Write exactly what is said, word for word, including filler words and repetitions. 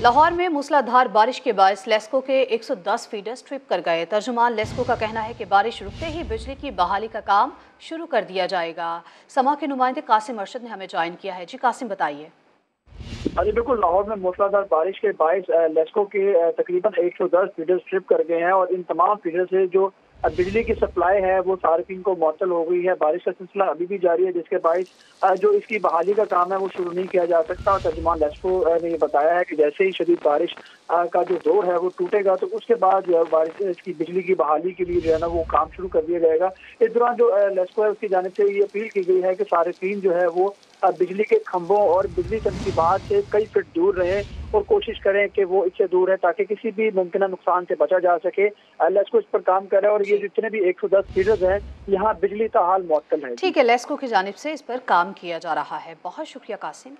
लाहौर में मूसलाधार बारिश के बायस लेस्को के एक सौ दस फीडर स्ट्रिप कर गए। तर्जुमान लेस्को का कहना है कि बारिश रुकते ही बिजली की बहाली का काम शुरू कर दिया जाएगा। समा के नुमाइंदे कासिम अर्शद ने हमें ज्वाइन किया है। जी कासिम, बताइए। जी बिल्कुल, लाहौर में मूसलाधार बारिश के बायस लेस्को के तकरीबन एक सौ दस फीडर स्ट्रिप कर गए हैं और इन तमाम फीडर से जो बिजली की सप्लाई है वो सार्फिन को मअतल हो गई है। बारिश का सिलसिला अभी भी जारी है, जिसके बायस जो इसकी बहाली का काम है वो शुरू नहीं किया जा सकता। तर्जुमान लेस्को ने ये बताया है कि जैसे ही शदीद बारिश का जो दौर है वो टूटेगा तो उसके बाद जो है बारिश की बिजली की बहाली के लिए जो है ना वो काम शुरू कर दिया जाएगा। इस दौरान जो लेस्को है उसकी जानिब से ये अपील की गई है कि सार्फिन जो है वो बिजली के खंभों और बिजली तनसीबात से कई फिट दूर रहें और कोशिश करें कि वो इससे दूर है ताकि किसी भी मुमकिन नुकसान से बचा जा सके। लेस्को इस पर काम कर रहा है और ये जितने भी एक सौ दस फीडर्स हैं यहाँ बिजली का हाल मुअत्तल है। ठीक है, लेस्को की जानिब से इस पर काम किया जा रहा है। बहुत शुक्रिया कासिम।